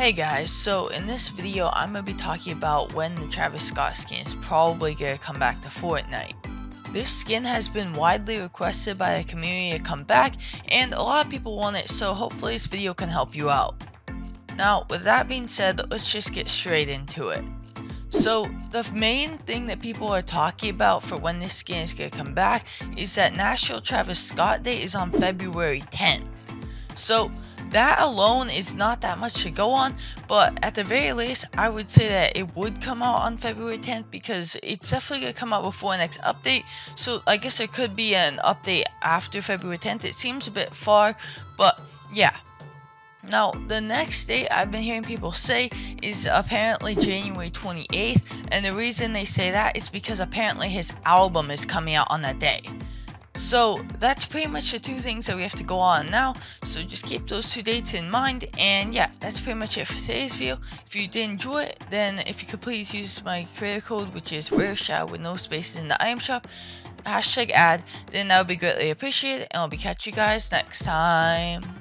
Hey guys, so in this video I'm going to be talking about when the Travis Scott skin is probably going to come back to Fortnite. This skin has been widely requested by the community to come back and a lot of people want it, so hopefully this video can help you out. Now with that being said, let's just get straight into it. So the main thing that people are talking about for when this skin is going to come back is that National Travis Scott Day is on February 10th. So that alone is not that much to go on, but at the very least, I would say that it would come out on February 10th because it's definitely going to come out before the next update, so I guess there could be an update after February 10th. It seems a bit far, but yeah. Now, the next date I've been hearing people say is apparently January 28th, and the reason they say that is because apparently his album is coming out on that day. So that's pretty much the two things that we have to go on now, so just keep those two dates in mind. And yeah, that's pretty much it for today's video. If you did enjoy it, then if you could please use my creator code, which is RareShadow with no spaces in the item shop, #ad, then that would be greatly appreciated, and I'll be catching you guys next time.